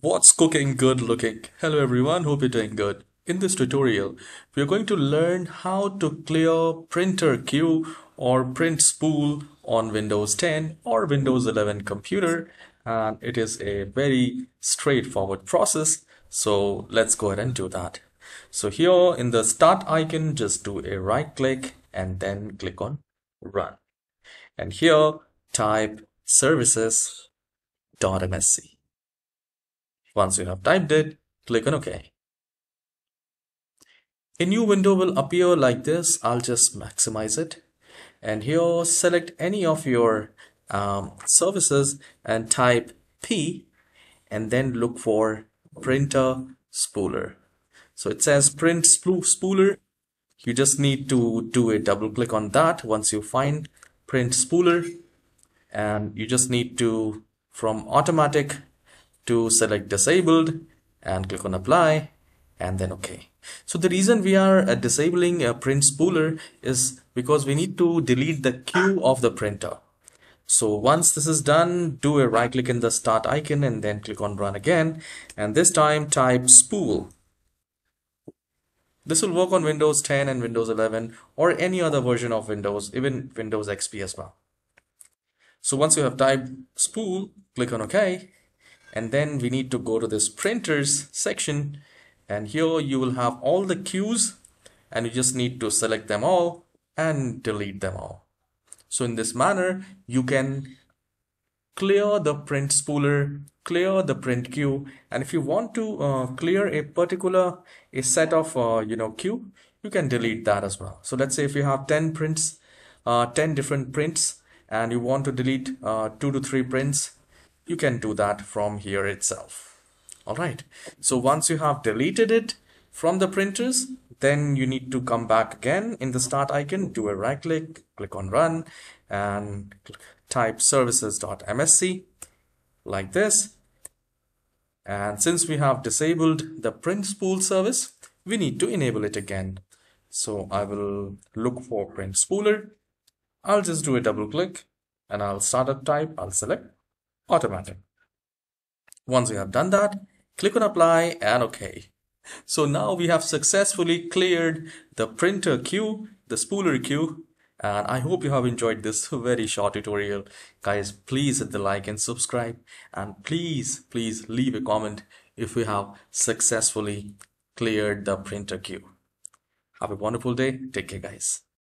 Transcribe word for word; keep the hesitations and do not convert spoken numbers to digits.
What's cooking good looking? Hello everyone, hope you're doing good. In this tutorial, we're going to learn how to clear printer queue or print spool on Windows ten or Windows eleven computer. And it is a very straightforward process. So let's go ahead and do that. So here in the start icon, just do a right click and then click on run. And here type services dot M S C. Once you have typed it, click on OK. A new window will appear like this. I'll just maximize it. And here, select any of your um, services and type P and then look for printer spooler. So it says print spooler. You just need to do a double click on that once you find print spooler. And you just need to, from automatic, to select disabled and click on apply and then OK. So the reason we are disabling a print spooler is because we need to delete the queue of the printer. So once this is done, do a right click in the start icon and then click on run again. And this time type spool. This will work on Windows ten and Windows eleven or any other version of Windows, even Windows X P as well. So once you have typed spool, click on OK. And then we need to go to this printers section, and here you will have all the queues and you just need to select them all and delete them all. So in this manner, you can clear the print spooler, clear the print queue. And if you want to uh, clear a particular a set of uh, you know queue, you can delete that as well. So let's say if you have ten prints, uh, ten different prints, and you want to delete uh, two to three prints, you can do that from here itself. All right. So once you have deleted it from the printers, then you need to come back again in the start icon, do a right click, click on run and type services dot M S C like this. And since we have disabled the print spool service, we need to enable it again. So I will look for print spooler. I'll just do a double click and I'll start up type. I'll select automatic. Once you have done that, click on apply and OK. So now we have successfully cleared the printer queue, the spooler queue. And I hope you have enjoyed this very short tutorial. Guys, please hit the like and subscribe. And please, please leave a comment if we have successfully cleared the printer queue. Have a wonderful day. Take care, guys.